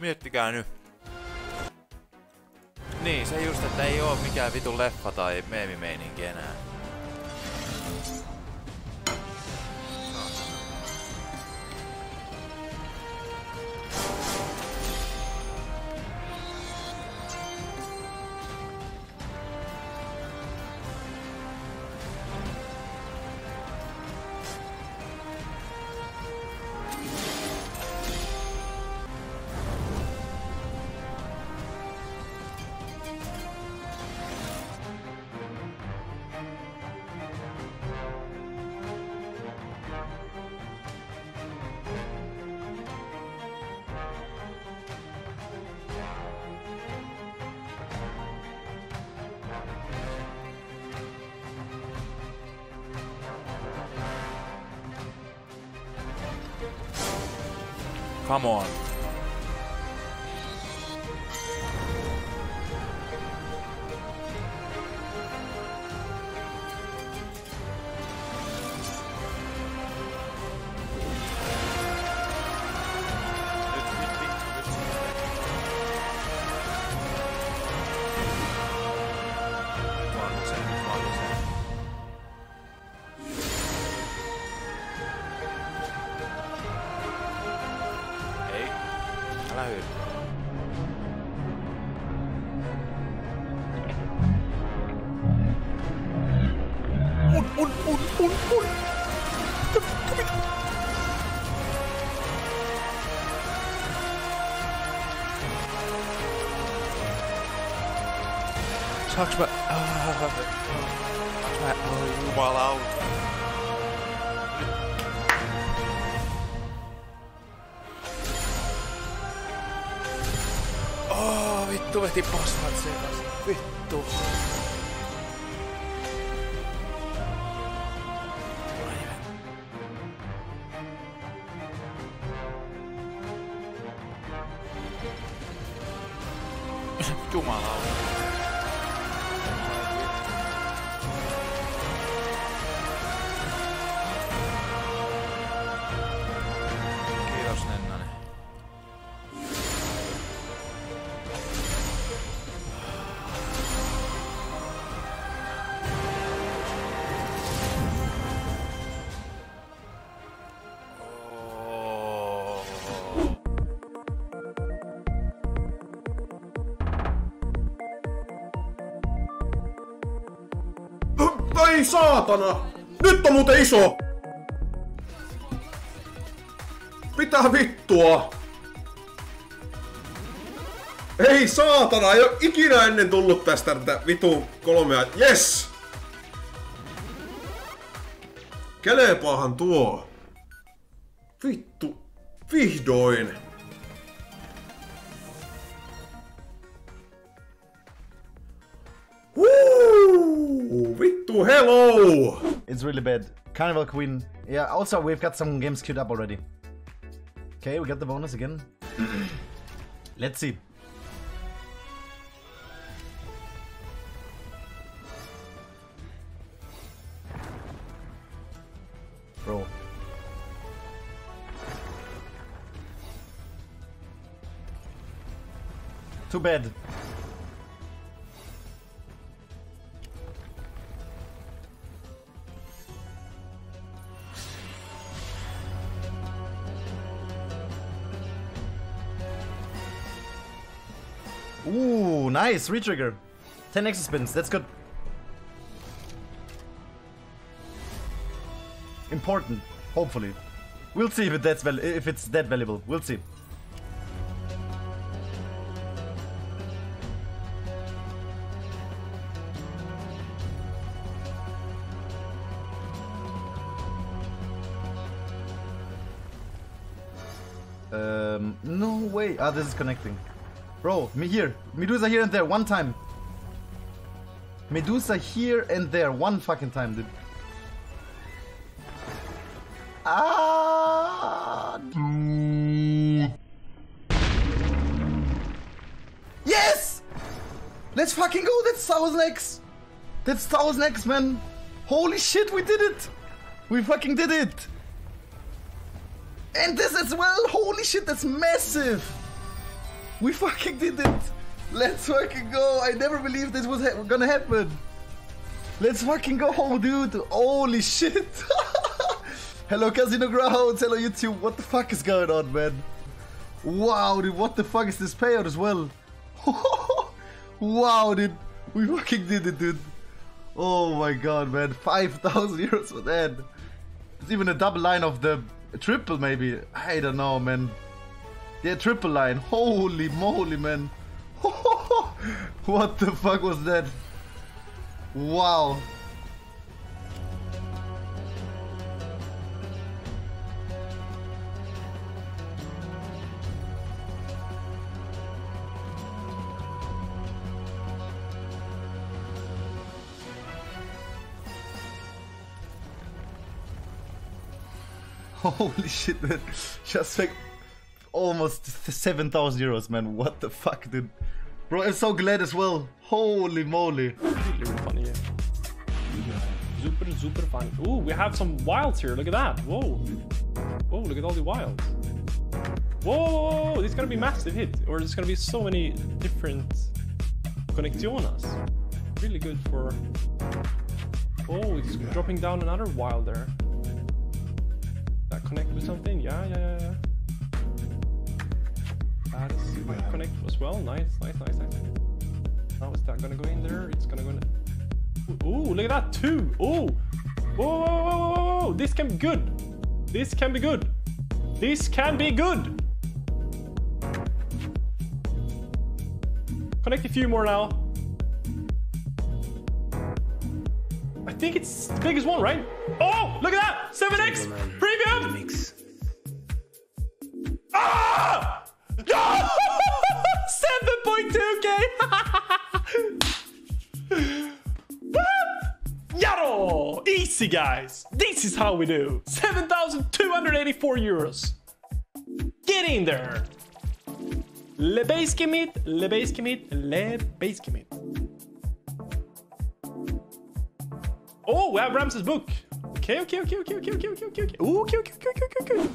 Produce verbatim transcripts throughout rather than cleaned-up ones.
Miettikää nyt. Niin, se just, että ei oo mikään vitun leffa tai meemimeininki enää. Come on. Saanko mä... Saanko mä... Oi jumalauta. Oh, vittu veti pasmat sekas. Vittu. Jumalauta. Ei saatana! Nyt on muuten iso! Mitä vittua? Ei saatana! Ei oo ikinä ennen tullut tästä tätä vitu kolmea. Yes! Kelepaahan tuo! Vittu! Vihdoin! Hello! It's really bad. Carnival Queen. Yeah, also we've got some games queued up already. Okay, we got the bonus again. Let's see. Bro. Too bad. Ooh, nice! Retrigger! ten extra spins, that's good. Important, hopefully. We'll see if, it that's val if it's that valuable. We'll see. Um, no way! Ah, this is connecting. Bro, me here. Medusa here and there, one time. Medusa here and there, one fucking time, dude. Ah! Yes! Let's fucking go, that's one thousand X! That's one thousand X, man! Holy shit, we did it! We fucking did it! And this as well, holy shit, that's massive! We fucking did it! Let's fucking go! I never believed this was ha gonna happen! Let's fucking go, dude! Holy shit! Hello CasinoGrounds! Hello YouTube! What the fuck is going on, man? Wow, dude, what the fuck is this payout as well? Wow, dude! We fucking did it, dude! Oh my god, man! five thousand euros for that! It's even a double line of the triple, maybe! I don't know, man! Yeah, triple line! Holy moly, man! What the fuck was that? Wow. Holy shit, man. Just like almost seven thousand euros, man. What the fuck, dude? Bro, I'm so glad as well. Holy moly. Really funny, yeah. Yeah. Super, super funny. Ooh, we have some wilds here. Look at that. Whoa. Whoa, look at all the wilds. Whoa, this is going to be massive hit. Or there's going to be so many different conexionas. Really good for... Oh, it's dropping down another wild there. That connect with something? Yeah, yeah, yeah, yeah. That is yeah. Connect as well. Nice, nice, nice, nice. How is that gonna go in there? It's gonna go in. Ooh, look at that too. Ooh. Whoa, whoa, whoa, whoa, whoa. This can be good. This can be good. This can be good. Connect a few more now. I think it's the biggest one, right? Oh, look at that. seven X premium. Mix. Ah! No! seven point two K! Yaro! Easy, guys! This is how we do! seven thousand two hundred eighty-four euros! Get in there! Le base commit, le base commit, le base commit. Oh, we have Ramses' book! Okay, okay, okay, okay, okay, okay, okay, okay, okay, okay, okay, okay, okay, okay.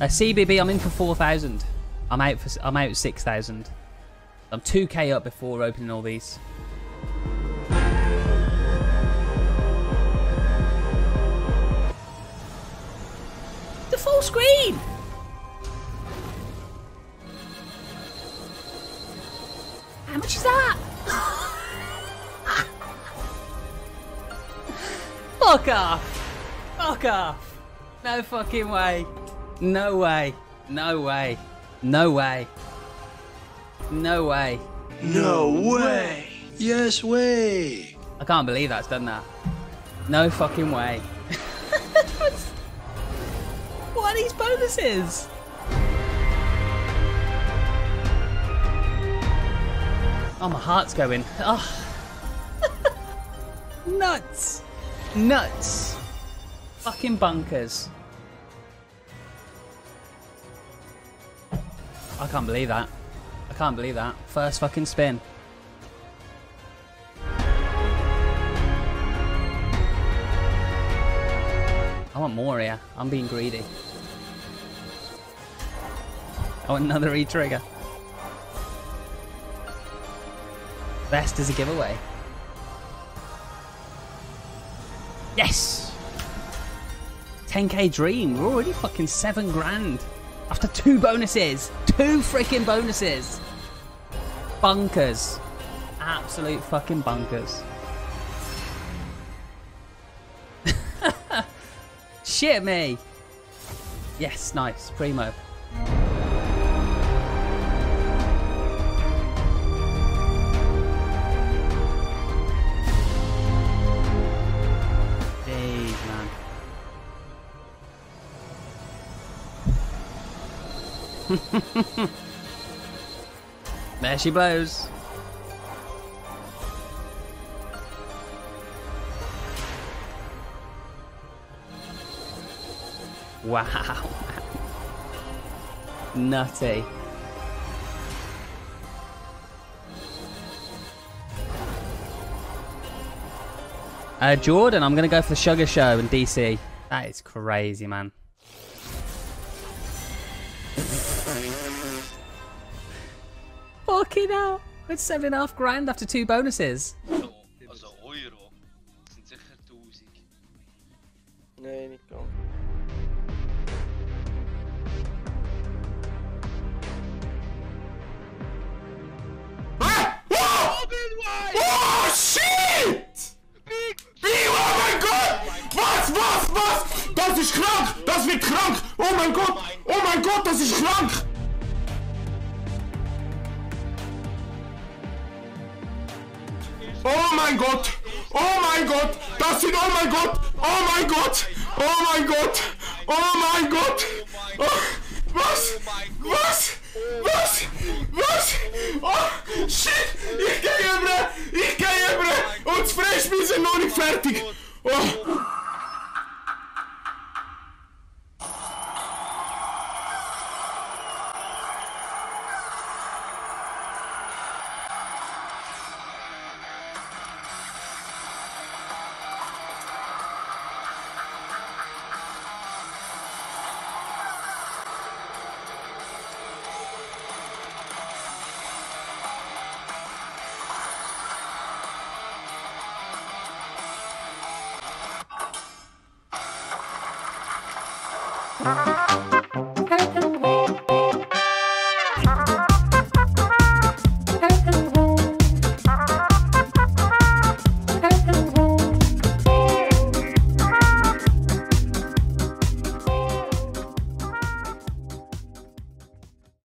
A C B B, I'm in for four thousand. I'm out for I'm out six thousand. I'm two K up before opening all these. The full screen. How much is that? Fuck off. Fuck off. No fucking way. No way. No way. No way. No way. No way. Yes way. I can't believe that's done that. No fucking way. What are these bonuses? Oh, my heart's going. Oh. Nuts. Nuts. Fucking bunkers. I can't believe that. I can't believe that. First fucking spin. I want more here. I'm being greedy. I want another re-trigger. Best is a giveaway. Yes! ten K dream. We're already fucking seven grand. After two bonuses. Two freaking bonuses. Bunkers. Absolute fucking bunkers. Shit me. Yes, nice. Primo. There she blows. Wow. Nutty. Uh, Jordan, I'm going to go for the Sugar Show in D C. That is crazy, man. Fucking hell. It's seven and a half grand after two bonuses. Nee, niet kan. Ah! Oh! Oh shit! Oh mein Gott! Was, was, was? Das ist krank! Das wird krank! Oh mein Gott! Oh mein Gott, das ist krank! Oh mein Gott! Oh mein Gott! Das sind oh mein Gott! Oh mein Gott! Oh mein Gott! Oh mein Gott! Was? Was? Was? Was? Oh shit! Ich gehe über! Ich gehe über! Und Fresh, wir sind noch nicht fertig! Oh. Thank you.